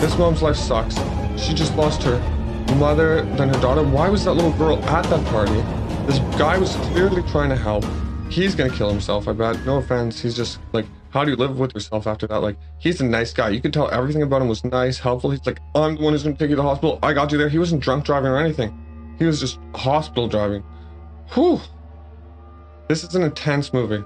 This mom's life sucks. She just lost her mother, then her daughter. Why was that little girl at that party? This guy was clearly trying to help. He's gonna kill himself, I bet. No offense. He's just like, how do you live with yourself after that? Like, he's a nice guy. You could tell everything about him was nice, helpful. He's like, I'm the one who's gonna take you to the hospital. I got you there. He wasn't drunk driving or anything. He was just hospital driving. Whew. This is an intense movie.